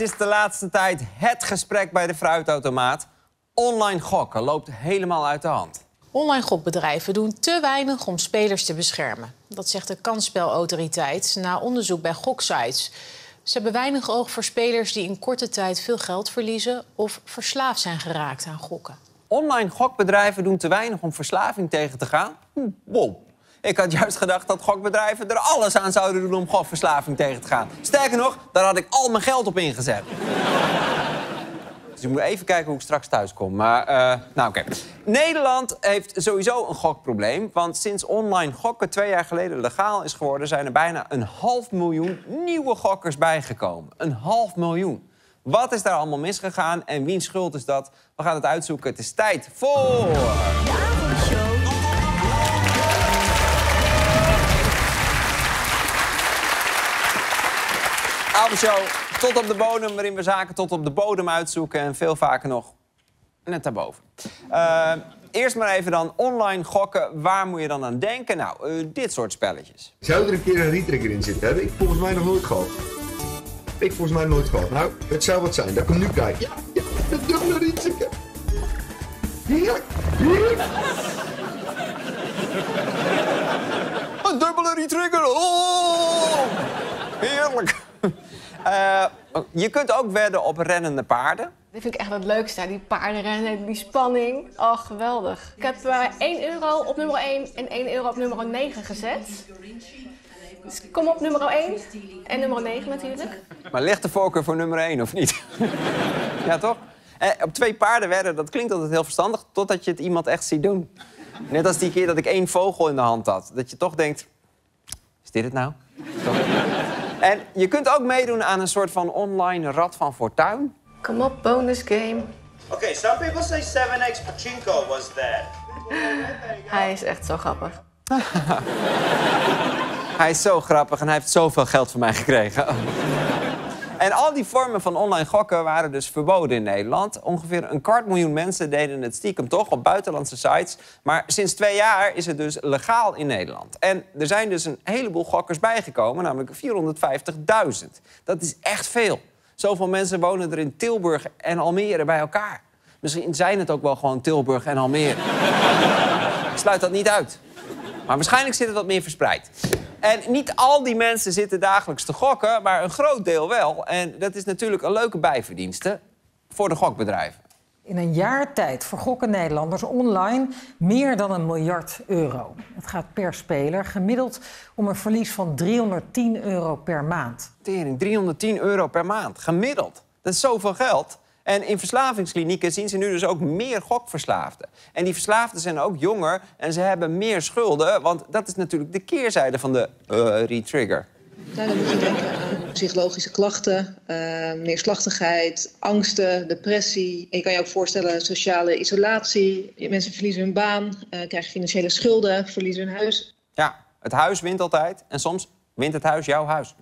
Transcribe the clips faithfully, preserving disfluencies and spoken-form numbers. Het is de laatste tijd het gesprek bij de fruitautomaat. Online gokken loopt helemaal uit de hand. Online gokbedrijven doen te weinig om spelers te beschermen. Dat zegt de Kansspelautoriteit na onderzoek bij goksites. Ze hebben weinig oog voor spelers die in korte tijd veel geld verliezen of verslaafd zijn geraakt aan gokken. Online gokbedrijven doen te weinig om verslaving tegen te gaan? Wow. Ik had juist gedacht dat gokbedrijven er alles aan zouden doen om gokverslaving tegen te gaan. Sterker nog, daar had ik al mijn geld op ingezet. Dus ik moet even kijken hoe ik straks thuis kom. Maar, uh, nou oké. Okay. Nederland heeft sowieso een gokprobleem. Want sinds online gokken twee jaar geleden legaal is geworden, zijn er bijna een half miljoen nieuwe gokkers bijgekomen. Een half miljoen. Wat is daar allemaal misgegaan en wiens schuld is dat? We gaan het uitzoeken. Het is tijd voor... Show tot op de bodem, waarin we zaken tot op de bodem uitzoeken en veel vaker nog net daarboven. Uh, eerst maar even dan online gokken. Waar moet je dan aan denken? Nou, uh, dit soort spelletjes. Zou er een keer een retrigger in zitten? Heb ik volgens mij nog nooit gehad. Ik volgens mij nooit gehad. Nou, het zou wat zijn. Dat komt nu kijken. Ja, ja, de dubbele retrigger. Heerlijk, heerlijk. Een dubbele retrigger. Oh, heerlijk. Uh, je kunt ook wedden op rennende paarden. Dit vind ik echt het leukste, die paardenrennen, die spanning. Oh, geweldig. Ik heb uh, één euro op nummer één en één euro op nummer negen gezet. Dus kom op nummer één en nummer negen natuurlijk. Maar ligt de voorkeur voor nummer één of niet? Ja, toch? Uh, op twee paarden wedden, dat klinkt altijd heel verstandig, totdat je het iemand echt ziet doen. Net als die keer dat ik één vogel in de hand had. Dat je toch denkt, is dit het nou? Toch? En je kunt ook meedoen aan een soort van online Rad van Fortuin. Kom op, bonus game. Oké, okay, some people say seven x pachinko was that. Hij is echt zo grappig. Hij is zo grappig en hij heeft zoveel geld van mij gekregen. En al die vormen van online gokken waren dus verboden in Nederland. Ongeveer een kwart miljoen mensen deden het stiekem toch op buitenlandse sites. Maar sinds twee jaar is het dus legaal in Nederland. En er zijn dus een heleboel gokkers bijgekomen, namelijk vierhonderdvijftigduizend. Dat is echt veel. Zoveel mensen wonen er in Tilburg en Almere bij elkaar. Misschien zijn het ook wel gewoon Tilburg en Almere. Ik sluit dat niet uit. Maar waarschijnlijk zit het wat meer verspreid. En niet al die mensen zitten dagelijks te gokken, maar een groot deel wel. En dat is natuurlijk een leuke bijverdienste voor de gokbedrijven. In een jaar tijd vergokken Nederlanders online meer dan een miljard euro. Het gaat per speler gemiddeld om een verlies van driehonderdtien euro per maand. Tering, driehonderdtien euro per maand, gemiddeld. Dat is zoveel geld. En in verslavingsklinieken zien ze nu dus ook meer gokverslaafden. En die verslaafden zijn ook jonger en ze hebben meer schulden. Want dat is natuurlijk de keerzijde van de uh, retrigger. Ja, dan moet je denken aan psychologische klachten, uh, neerslachtigheid, angsten, depressie. En je kan je ook voorstellen sociale isolatie. Mensen verliezen hun baan, uh, krijgen financiële schulden, verliezen hun huis. Ja, het huis wint altijd en soms wint het huis jouw huis.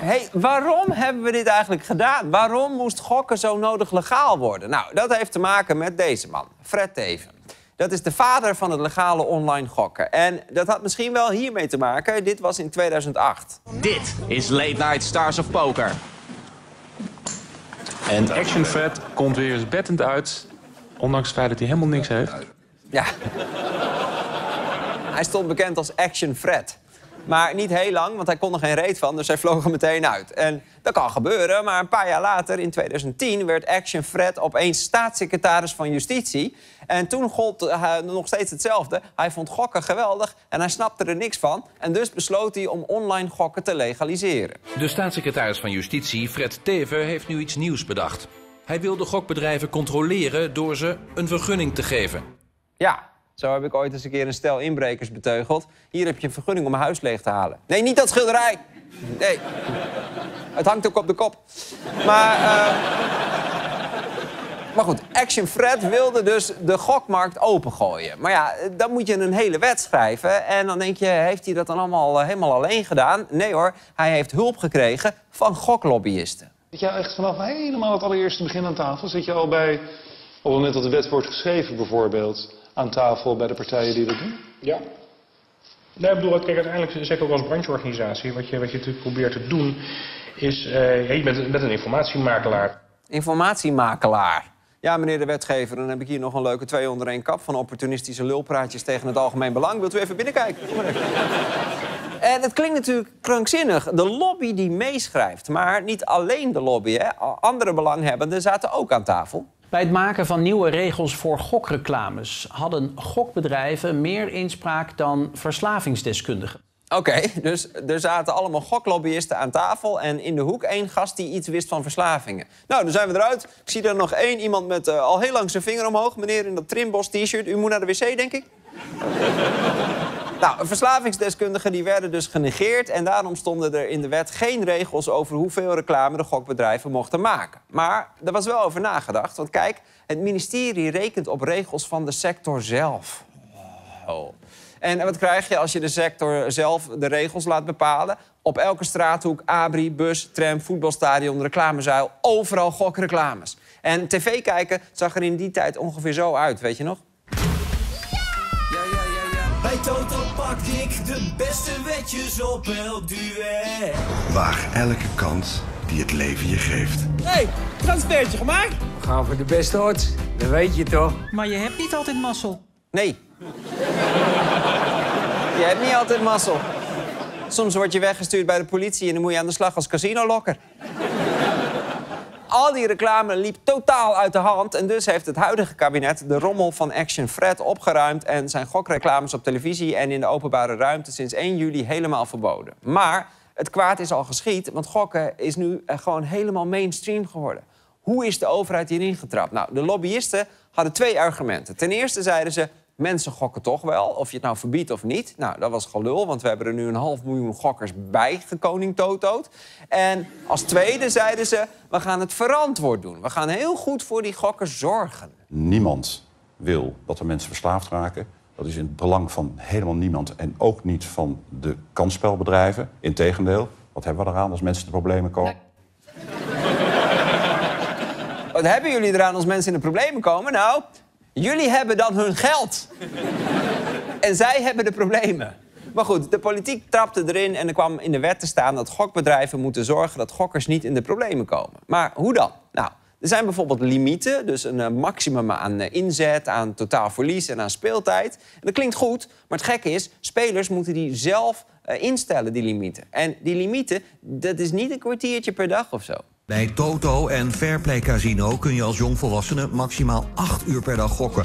Hey, waarom hebben we dit eigenlijk gedaan? Waarom moest gokken zo nodig legaal worden? Nou, dat heeft te maken met deze man, Fred Teeven. Dat is de vader van het legale online gokken. En dat had misschien wel hiermee te maken. Dit was in tweeduizend acht. Dit is Late Night Stars of Poker. En Action Fred komt weer eens bettend uit, ondanks het feit dat hij helemaal niks heeft. Ja. Hij stond bekend als Action Fred. Maar niet heel lang, want hij kon er geen reet van, dus hij vloog er meteen uit. En dat kan gebeuren, maar een paar jaar later, in tweeduizend tien... werd Action Fred opeens staatssecretaris van Justitie. En toen gold uh, nog steeds hetzelfde. Hij vond gokken geweldig en hij snapte er niks van. En dus besloot hij om online gokken te legaliseren. De staatssecretaris van Justitie, Fred Teeven, heeft nu iets nieuws bedacht. Hij wil de gokbedrijven controleren door ze een vergunning te geven. Ja. Zo heb ik ooit eens een keer een stel inbrekers beteugeld. Hier heb je een vergunning om mijn huis leeg te halen. Nee, niet dat schilderij. Nee. Het hangt ook op de kop. Maar, uh... maar goed, Action Fred wilde dus de gokmarkt opengooien. Maar ja, dan moet je een hele wet schrijven. En dan denk je, heeft hij dat dan allemaal helemaal alleen gedaan? Nee hoor, hij heeft hulp gekregen van goklobbyisten. Zit jij echt vanaf helemaal het allereerste begin aan tafel? Zit je al bij, op het moment dat de wet wordt geschreven bijvoorbeeld, aan tafel bij de partijen die dat doen? Ja. Nee, ik bedoel, kijk, uiteindelijk, zeker ook als brancheorganisatie, wat je, wat je natuurlijk probeert te doen, is uh, je bent met een informatiemakelaar. Informatiemakelaar. Ja, meneer de wetgever, dan heb ik hier nog een leuke twee onder één kap van opportunistische lulpraatjes tegen het algemeen belang. Wilt u even binnenkijken? En het klinkt natuurlijk krankzinnig. De lobby die meeschrijft, maar niet alleen de lobby, hè. Andere belanghebbenden zaten ook aan tafel. Bij het maken van nieuwe regels voor gokreclames hadden gokbedrijven meer inspraak dan verslavingsdeskundigen. Oké, okay, dus er zaten allemaal goklobbyisten aan tafel en in de hoek één gast die iets wist van verslavingen. Nou, dan zijn we eruit. Ik zie er nog één iemand met uh, al heel lang zijn vinger omhoog. Meneer in dat Trimbos-t-shirt, u moet naar de wc, denk ik. Nou, verslavingsdeskundigen die werden dus genegeerd en daarom stonden er in de wet geen regels over hoeveel reclame de gokbedrijven mochten maken. Maar er was wel over nagedacht, want kijk, het ministerie rekent op regels van de sector zelf. Oh. En wat krijg je als je de sector zelf de regels laat bepalen? Op elke straathoek, abri, bus, tram, voetbalstadion, reclamezuil, overal gokreclames. En tv kijken zag er in die tijd ongeveer zo uit, weet je nog? Bij Toto pak ik de beste wetjes op elk duel. Waag elke kans die het leven je geeft. Hé, hey, transfertje gemaakt? We gaan voor de beste odds, dat weet je toch? Maar je hebt niet altijd mazzel. Nee. Je hebt niet altijd mazzel. Soms word je weggestuurd bij de politie en dan moet je aan de slag als casinolokker. Al die reclame liep totaal uit de hand en dus heeft het huidige kabinet de rommel van Action Fred opgeruimd en zijn gokreclames op televisie en in de openbare ruimte sinds één juli helemaal verboden. Maar het kwaad is al geschied, want gokken is nu gewoon helemaal mainstream geworden. Hoe is de overheid hierin getrapt? Nou, de lobbyisten hadden twee argumenten. Ten eerste zeiden ze, mensen gokken toch wel, of je het nou verbiedt of niet. Nou, dat was gelul, want we hebben er nu een half miljoen gokkers bij, koning Totoot. En als tweede zeiden ze, we gaan het verantwoord doen. We gaan heel goed voor die gokkers zorgen. Niemand wil dat er mensen verslaafd raken. Dat is in het belang van helemaal niemand en ook niet van de kansspelbedrijven. Integendeel, wat hebben we eraan als mensen in de problemen komen? Nee. Wat hebben jullie eraan als mensen in de problemen komen? Nou, jullie hebben dan hun geld. En zij hebben de problemen. Maar goed, de politiek trapte erin en er kwam in de wet te staan dat gokbedrijven moeten zorgen dat gokkers niet in de problemen komen. Maar hoe dan? Nou, er zijn bijvoorbeeld limieten, dus een uh, maximum aan uh, inzet, aan totaal verlies en aan speeltijd. En dat klinkt goed, maar het gekke is, spelers moeten die zelf uh, instellen, die limieten. En die limieten, dat is niet een kwartiertje per dag of zo. Bij Toto en Fairplay Casino kun je als jongvolwassene maximaal acht uur per dag gokken.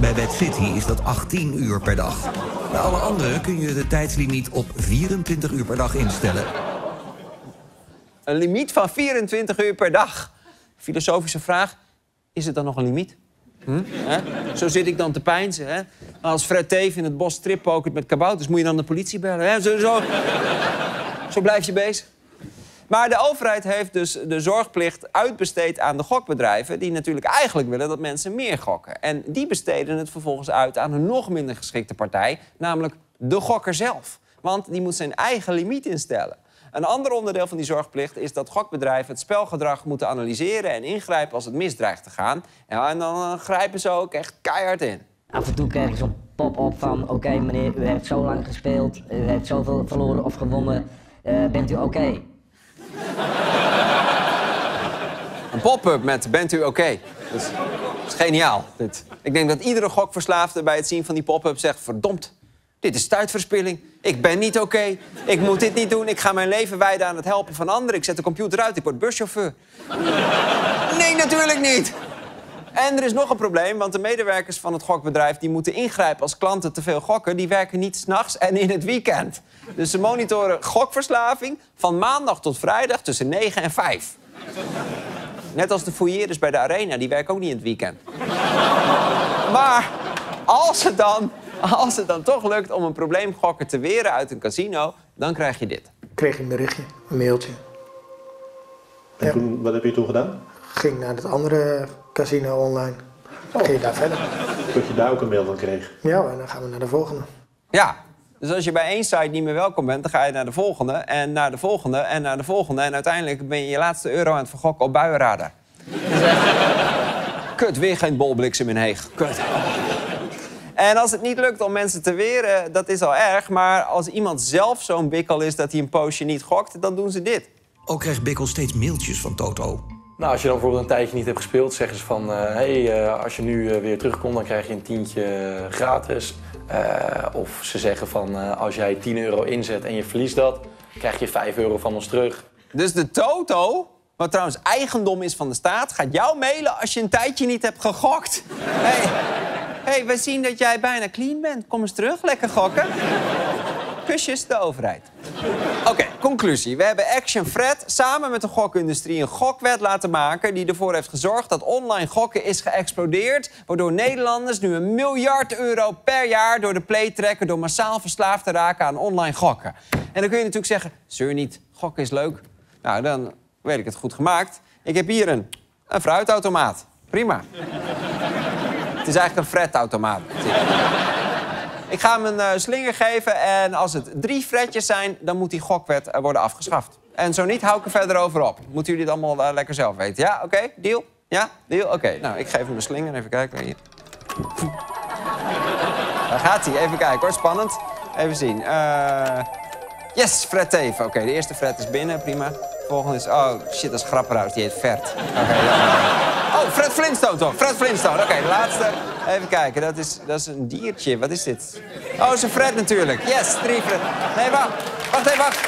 Bij BetCity is dat achttien uur per dag. Bij alle anderen kun je de tijdslimiet op vierentwintig uur per dag instellen. Een limiet van vierentwintig uur per dag. Filosofische vraag, is het dan nog een limiet? Hm? Zo zit ik dan te peinzen. Hè? Als Fred Teeven in het bos trippokert met kabouters, moet je dan de politie bellen. Hè? Zo, zo. Zo blijf je bezig. Maar de overheid heeft dus de zorgplicht uitbesteed aan de gokbedrijven, die natuurlijk eigenlijk willen dat mensen meer gokken. En die besteden het vervolgens uit aan een nog minder geschikte partij, namelijk de gokker zelf. Want die moet zijn eigen limiet instellen. Een ander onderdeel van die zorgplicht is dat gokbedrijven het spelgedrag moeten analyseren en ingrijpen als het mis dreigt te gaan. En dan grijpen ze ook echt keihard in. Af en toe krijgen ze een pop-up van, oké okay, meneer, u heeft zo lang gespeeld, u heeft zoveel verloren of gewonnen, uh, bent u oké? Okay? Een pop-up met bent u oké? Okay? Dat, dat is geniaal. Dit. Ik denk dat iedere gokverslaafde bij het zien van die pop-up zegt, verdomd, dit is tijdverspilling. Ik ben niet oké. Okay. Ik moet dit niet doen. Ik ga mijn leven wijden aan het helpen van anderen. Ik zet de computer uit. Ik word buschauffeur. Nee, natuurlijk niet. En er is nog een probleem, want de medewerkers van het gokbedrijf die moeten ingrijpen als klanten te veel gokken. Die werken niet 's nachts en in het weekend. Dus ze monitoren gokverslaving van maandag tot vrijdag tussen negen en vijf. Net als de fouilleerders bij de arena, die werken ook niet in het weekend. Maar als het dan, als het dan toch lukt om een probleemgokker te weren uit een casino, dan krijg je dit. Kreeg een berichtje, een mailtje. En ja. Toen, wat heb je toen gedaan? Ging naar het andere casino online. Dan ging je daar verder. Tot je daar ook een mail van kreeg? Ja, en dan gaan we naar de volgende. Ja, dus als je bij één site niet meer welkom bent, dan ga je naar de volgende en naar de volgende en naar de volgende. En uiteindelijk ben je je laatste euro aan het vergokken op Buijenradar. Kut, weer geen bolbliksem in Heeg. Kut. En als het niet lukt om mensen te weren, dat is al erg. Maar als iemand zelf zo'n bikkel is dat hij een poosje niet gokt, dan doen ze dit. Ook krijgt Bikkel steeds mailtjes van Toto. Nou, als je dan bijvoorbeeld een tijdje niet hebt gespeeld, zeggen ze van... Uh, hey, uh, als je nu uh, weer terugkomt, dan krijg je een tientje uh, gratis. Uh, of ze zeggen van, uh, als jij tien euro inzet en je verliest dat... krijg je vijf euro van ons terug. Dus de Toto, wat trouwens eigendom is van de staat... gaat jou mailen als je een tijdje niet hebt gegokt. Hey, hey, we zien dat jij bijna clean bent. Kom eens terug, lekker gokken. Kusjes de overheid. Oké, okay, conclusie. We hebben Action Fred samen met de gokindustrie een gokwet laten maken... die ervoor heeft gezorgd dat online gokken is geëxplodeerd... waardoor Nederlanders nu een miljard euro per jaar door de play trekken... door massaal verslaafd te raken aan online gokken. En dan kun je natuurlijk zeggen, zeur niet, gokken is leuk. Nou, dan weet ik het goed gemaakt. Ik heb hier een, een fruitautomaat. Prima. Het is eigenlijk een Fred-automaat. Ik ga hem een uh, slinger geven en als het drie fretjes zijn... dan moet die gokwet uh, worden afgeschaft. En zo niet, hou ik er verder over op. Moeten jullie het allemaal uh, lekker zelf weten. Ja, oké, okay, deal? Ja, deal? Oké, okay. Nou, ik geef hem een slinger. Even kijken. Hier. Daar gaat hij. Even kijken, hoor. Spannend. Even zien. Uh... Yes, Fred Teeven. Oké, okay, de eerste Fred is binnen. Prima. De volgende is... Oh, shit, dat is Grapperhaus. Die heet Fred. Okay, oh, Fred Flintstone toch? Fred Flintstone. Oké, okay, de laatste... Even kijken, dat is, dat is een diertje. Wat is dit? Oh, is een Fred natuurlijk. Yes, drie Fred. Nee, wacht. Wacht even, wacht.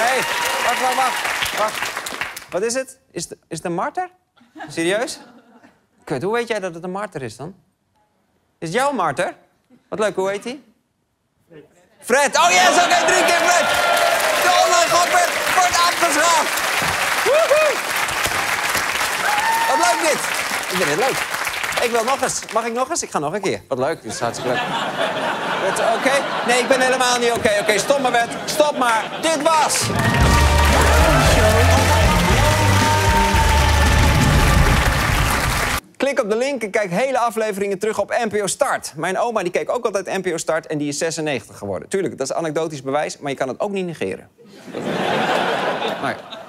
Nee, wacht, wacht, wacht. wacht. Wat is het? Is, de, is het een marter? Serieus? Kut, hoe weet jij dat het een marter is dan? Is het jouw marter? Wat leuk, hoe heet hij? Fred. Oh yes, oké, okay, drie keer Fred. De online godbed wordt afgeschaft. Woehoe. Wat leuk dit. Ik vind dit leuk. Ik wil nog eens. Mag ik nog eens? Ik ga nog een keer. Wat leuk, dit is hartstikke leuk. Oké? Okay? Nee, ik ben helemaal niet oké. Okay. Oké, okay, stop maar, Wet. Stop maar. Dit was... Klik op de link en kijk hele afleveringen terug op N P O Start. Mijn oma die keek ook altijd N P O Start en die is zesennegentig geworden. Tuurlijk, dat is anekdotisch bewijs, maar je kan het ook niet negeren. Maar...